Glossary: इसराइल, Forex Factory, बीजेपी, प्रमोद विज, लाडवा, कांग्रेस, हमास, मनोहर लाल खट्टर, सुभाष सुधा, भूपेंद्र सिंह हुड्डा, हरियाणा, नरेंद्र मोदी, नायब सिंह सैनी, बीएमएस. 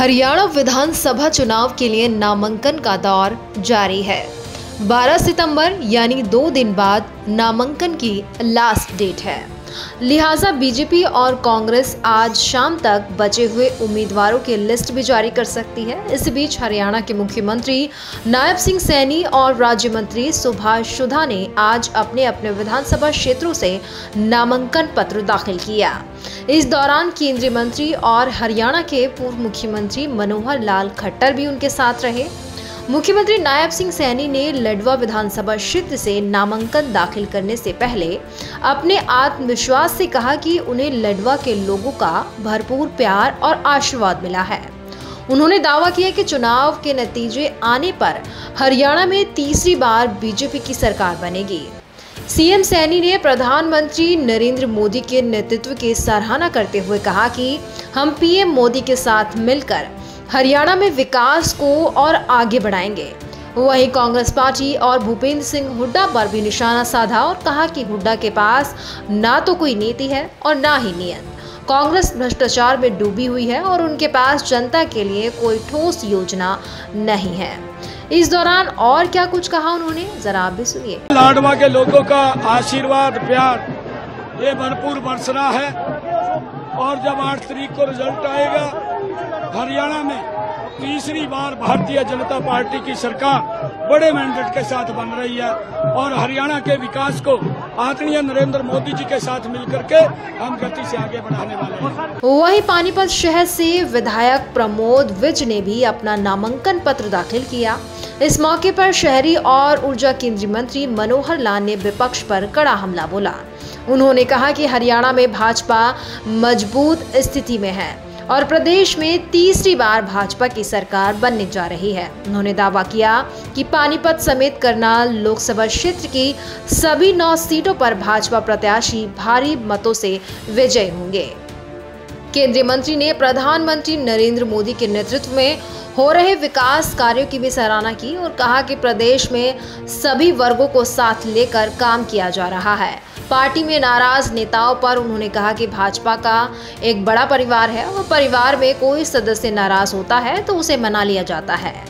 हरियाणा विधानसभा चुनाव के लिए नामांकन का दौर जारी है। 12 सितंबर यानी 2 दिन बाद नामांकन की लास्ट डेट है, लिहाजा बीजेपी और कांग्रेस आज शाम तक बचे हुए उम्मीदवारों की लिस्ट भी जारी कर सकती है। इस बीच हरियाणा के मुख्यमंत्री नायब सिंह सैनी और राज्य मंत्री सुभाष सुधा ने आज अपने अपने विधानसभा क्षेत्रों से नामांकन पत्र दाखिल किया। इस दौरान केंद्रीय मंत्री और हरियाणा के पूर्व मुख्यमंत्री मनोहर लाल खट्टर भी उनके साथ रहे। मुख्यमंत्री नायब सिंह सैनी ने लाडवा विधानसभा क्षेत्र से नामांकन दाखिल करने से पहले अपने आत्मविश्वास से कहा कि उन्हें लाडवा के लोगों का भरपूर प्यार और आशीर्वाद मिला है। उन्होंने दावा किया कि चुनाव के नतीजे आने पर हरियाणा में तीसरी बार बीजेपी की सरकार बनेगी। सीएम सैनी ने प्रधानमंत्री नरेंद्र मोदी के नेतृत्व की सराहना करते हुए कहा कि हम पीएम मोदी के साथ मिलकर हरियाणा में विकास को और आगे बढ़ाएंगे। वहीं कांग्रेस पार्टी और भूपेंद्र सिंह हुड्डा पर भी निशाना साधा और कहा कि हुड्डा के पास ना तो कोई नीति है और ना ही नियत। कांग्रेस भ्रष्टाचार में डूबी हुई है और उनके पास जनता के लिए कोई ठोस योजना नहीं है। इस दौरान और क्या कुछ कहा उन्होंने, जरा आप भी सुनिए। लाडवा के लोगों का आशीर्वाद प्यार ये भरपूर बरस रहा है और जब 8 तारीख को रिजल्ट आएगा हरियाणा में तीसरी बार भारतीय जनता पार्टी की सरकार बड़े मैंडेट के साथ बन रही है और हरियाणा के विकास को आदरणीय नरेंद्र मोदी जी के साथ मिलकर के हम गति से आगे बढ़ाने वाले हैं। वहीं पानीपत शहर से विधायक प्रमोद विज ने भी अपना नामांकन पत्र दाखिल किया। इस मौके पर शहरी और ऊर्जा केंद्रीय मंत्री मनोहर लाल ने विपक्ष पर कड़ा हमला बोला। उन्होंने कहा कि हरियाणा में भाजपा मजबूत स्थिति में है और प्रदेश में तीसरी बार भाजपा की सरकार बनने जा रही है। उन्होंने दावा किया कि पानीपत समेत करनाल लोकसभा क्षेत्र की सभी 9 सीटों पर भाजपा प्रत्याशी भारी मतों से विजयी होंगे। केंद्रीय मंत्री ने प्रधानमंत्री नरेंद्र मोदी के नेतृत्व में हो रहे विकास कार्यों की भी सराहना की और कहा कि प्रदेश में सभी वर्गों को साथ लेकर काम किया जा रहा है। पार्टी में नाराज नेताओं पर उन्होंने कहा कि भाजपा का एक बड़ा परिवार है और परिवार में कोई सदस्य नाराज होता है तो उसे मना लिया जाता है।